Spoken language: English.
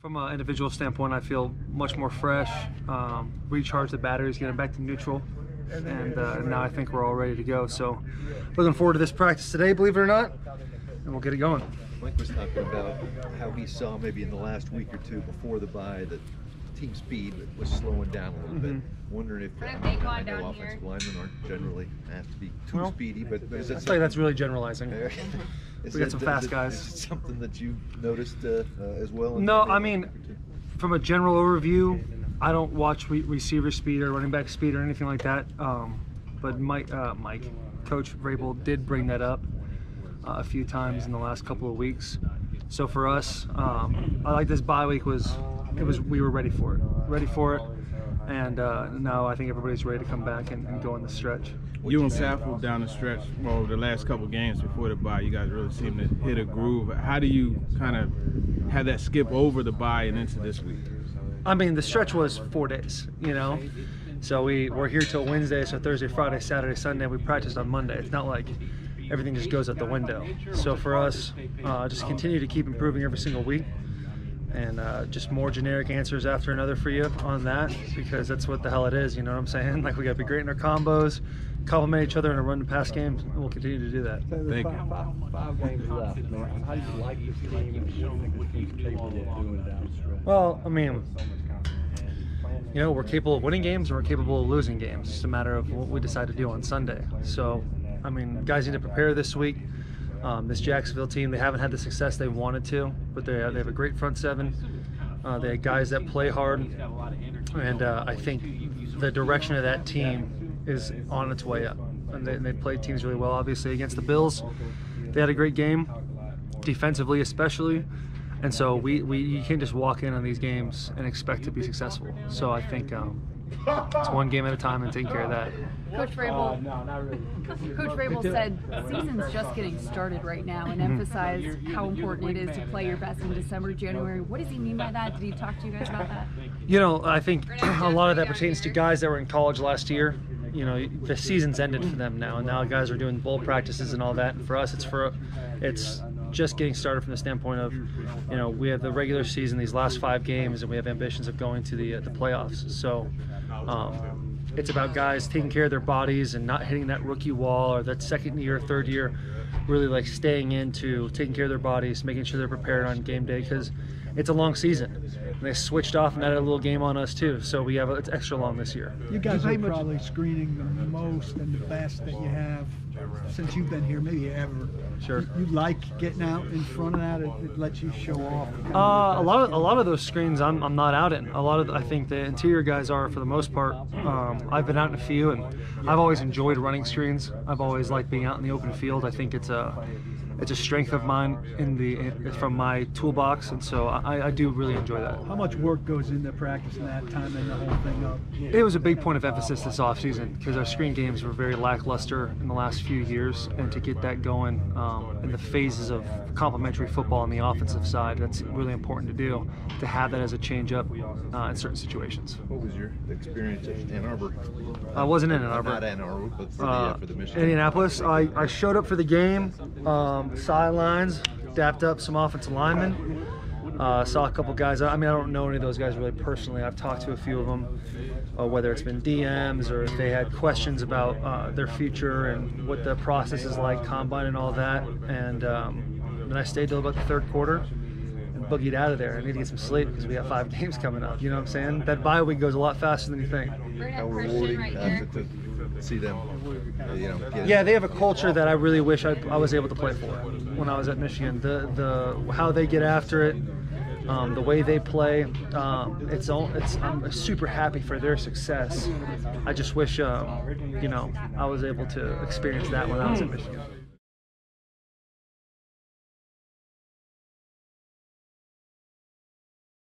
From an individual standpoint, I feel much more fresh, recharged the batteries, getting back to neutral, and now I think we're all ready to go. So looking forward to this practice today, believe it or not, and we'll get it going. Mike was talking about how he saw maybe in the last week or two before the bye that team speed was slowing down a little bit. Wondering if I know offensive linemen aren't generally asked to be too speedy, but is it something that's really generalizing? We got some fast guys. Is it something that you noticed as well? No, I mean, from a general overview, I don't watch receiver speed or running back speed or anything like that. But Coach Vrabel did bring that up a few times in the last couple of weeks. So for us, I like this bye week was. We were ready for it, and now I think everybody's ready to come back and go on the stretch. You and Saffold down the stretch, well, the last couple games before the bye, you guys really seem to hit a groove. How do you kind of have that skip over the bye and into this week? I mean, the stretch was 4 days, you know, so we're here till Wednesday, so Thursday, Friday, Saturday, Sunday, we practiced on Monday. It's not like everything just goes out the window. So for us, just continue to keep improving every single week. And just more generic answers after another for you on that, because that's what the hell it is, you know what I'm saying? Like, we got to be great in our combos, complement each other in a run and pass game, and we'll continue to do that. Thank you. Five games left, man. How do you like this team and what you think this team's capable of doing down the stretch? Well, I mean, you know, we're capable of winning games and we're capable of losing games. It's just a matter of what we decide to do on Sunday. So, I mean, guys need to prepare this week. This Jacksonville team, they haven't had the success they wanted to, but they have a great front seven. They have guys that play hard, and I think the direction of that team is on its way up. And they played teams really well, obviously, against the Bills. They had a great game, defensively especially, and so you can't just walk in on these games and expect to be successful. So I think it's one game at a time and taking care of that. Coach Vrabel, said the season's just getting started right now, and emphasized how important it is to play your best in December, January. What does he mean by that? Did he talk to you guys about that? You know, I think a lot of that pertains to guys that were in college last year. You know, the season's ended for them now, and now guys are doing bowl practices and all that. And for us, it's just getting started from the standpoint of, you know, we have the regular season, these last 5 games, and we have ambitions of going to the playoffs. So it's about guys taking care of their bodies and not hitting that rookie wall or that second year, third year, really like staying into taking care of their bodies, making sure they're prepared on game day, because it's a long season. And they switched off and added a little game on us too, so we have it's extra long this year. You guys are probably screening the most and the best that you have since you've been here, maybe ever. Sure. You like getting out in front of that? It lets you show off. A lot of those screens I'm not out in. A lot of I think the interior guys are for the most part. I've been out in a few, and I've always enjoyed running screens. I've always liked being out in the open field. I think it's a strength of mine from my toolbox, and so I do really enjoy that. How much work goes into practicing that, time and the whole thing up? It was a big point of emphasis this offseason, because our screen games were very lackluster in the last few years, and to get that going in the phases of complementary football on the offensive side, that's really important to do, to have that as a change-up in certain situations. What was your experience at Ann Arbor? I wasn't in Ann Arbor. Not Ann Arbor, but for the Michigan. Indianapolis. I showed up for the game. Sidelines, dapped up some offensive linemen, saw a couple guys. I mean, I don't know any of those guys really personally. I've talked to a few of them, whether it's been DMs or if they had questions about their future and what the process is like, combine and all that. And then I stayed till about the third quarter and boogied out of there. I need to get some sleep because we got 5 games coming up. You know what I'm saying? That bye week goes a lot faster than you think. How rewarding to see them, you know, yeah, they have a culture that I really wish I was able to play for when I was at Michigan. The how they get after it, the way they play, I'm super happy for their success. I just wish, you know, I was able to experience that when I was at Michigan.